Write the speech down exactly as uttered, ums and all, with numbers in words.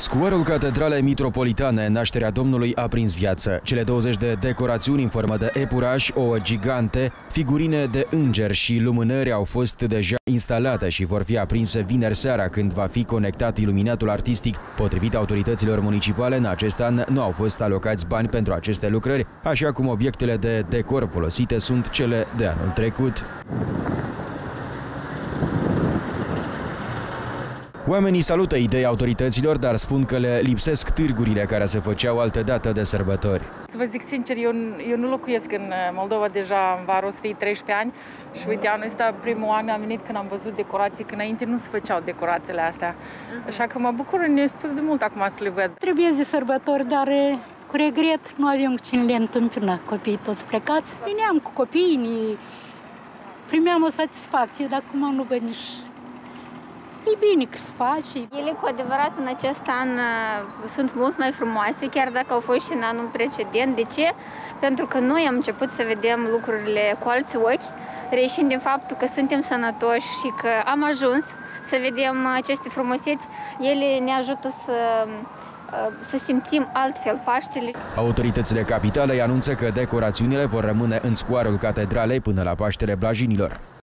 Scuorul Catedralei Mitropolitane, Nașterea Domnului, a prins viață. Cele douăzeci de decorațiuni în formă de epuraș, ouă gigante, figurine de îngeri și lumânări au fost deja instalate și vor fi aprinse vineri seara, când va fi conectat iluminatul artistic. Potrivit autorităților municipale, în acest an nu au fost alocați bani pentru aceste lucrări, așa cum obiectele de decor folosite sunt cele de anul trecut. Oamenii salută idei autorităților, dar spun că le lipsesc târgurile care se făceau altădată de sărbători. Să vă zic sincer, eu, eu nu locuiesc în Moldova, deja în vară o să fie treisprezece ani și uite, anul ăsta primul an am venit când am văzut decorații, că înainte nu se făceau decorațiile astea. Așa că mă bucur, ne-a spus de mult acum să le văd. Trebuie zi sărbători, dar cu regret nu avem cu cine le întâmpina. Copiii toți plecați, veneam cu copiii, primeam o satisfacție, dar acum nu văd nici... E bine că se face. Ele cu adevărat în acest an sunt mult mai frumoase, chiar dacă au fost și în anul precedent. De ce? Pentru că noi am început să vedem lucrurile cu alți ochi, reieșind din faptul că suntem sănătoși și că am ajuns să vedem aceste frumuseți. Ele ne ajută să... să simțim altfel Paștele. Autoritățile capitalei anunță că decorațiunile vor rămâne în scoarul catedralei până la Paștele Blajinilor.